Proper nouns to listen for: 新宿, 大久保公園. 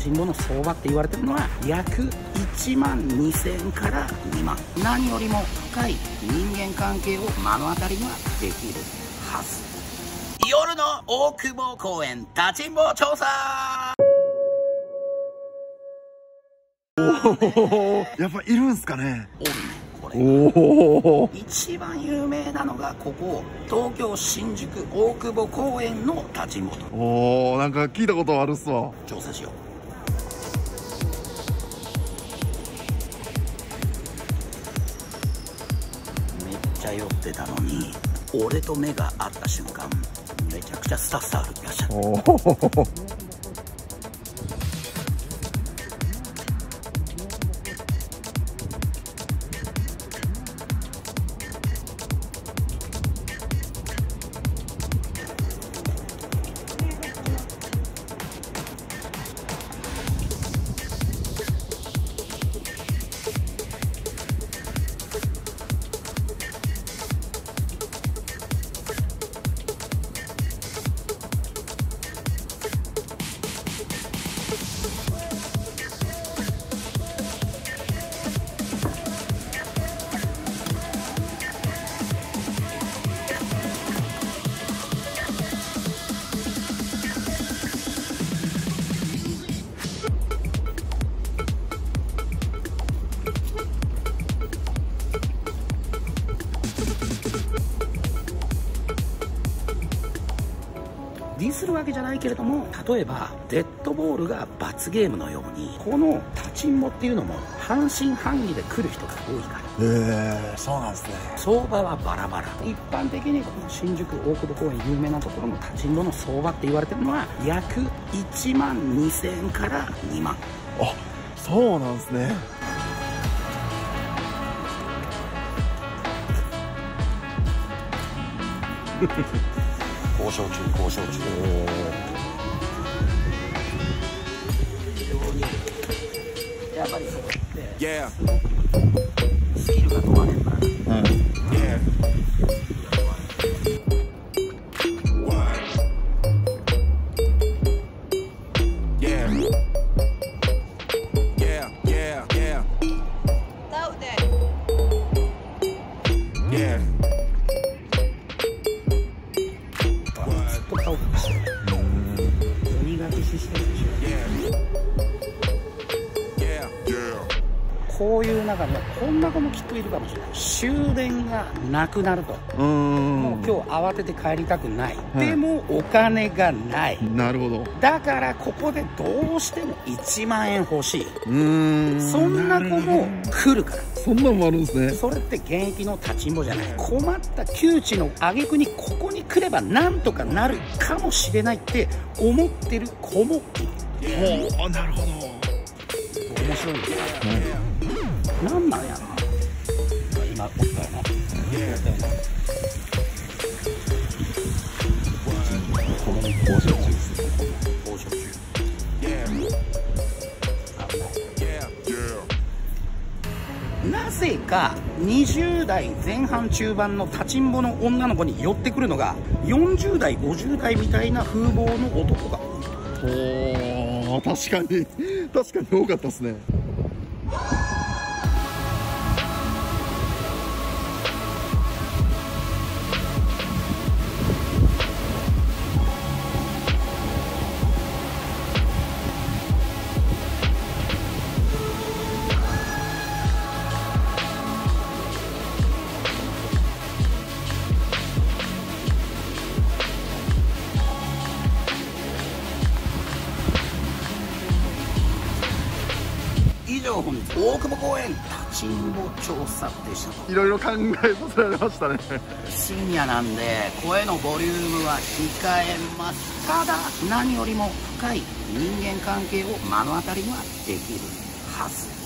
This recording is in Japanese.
チンボの相場って言われてるのは約1万2000から2万。何よりも深い人間関係を目の当たりにはできるはず。夜の大久保公園立ちんぼ調査。おやっぱいるんすかね。おるねこれ。おお一番有名なのがここ東京新宿大久保公園の立ちんぼと。おおなんか聞いたことあるっすわ。調査しよう。めっちゃ酔ってたのに俺と目が合った瞬間めちゃくちゃスタスタ歩きました。おおディスるわけじゃないけれども、例えばデッドボールが罰ゲームのようにこの立ちんぼっていうのも半信半疑で来る人が多いから。へえそうなんですね。相場はバラバラ。一般的にこの新宿大久保公園有名なところの立ちんぼの相場って言われてるのは約1万2000から2万。あそうなんですね。交渉中交渉中。やっぱりそこってスキルが問われるから。うんこういう中にはこんな子もきっといるかもしれない。終電がなくなるともう今日慌てて帰りたくない、はい、でもお金がない。なるほど。だからここでどうしても1万円欲しい。そんな子も来るから。そんなのもあるんですね。それって現役の立ちんぼじゃない。困った窮地の挙句にここに来ればなんとかなるかもしれないって思ってる子もいる。おおなるほど。面白いんですよ、ね。なんなんやな今起こったよな。この交渉中ですね。交渉中。なぜか20代前半中盤の立ちんぼの女の子に寄ってくるのが40代50代みたいな風貌の男が多い。おー確かに確かに多かったですね。本日大久保公園立ちんぼ調査でした。いろいろ考えさせられましたね。深夜なんで声のボリュームは控えます。ただ何よりも深い人間関係を目の当たりにはできるはず。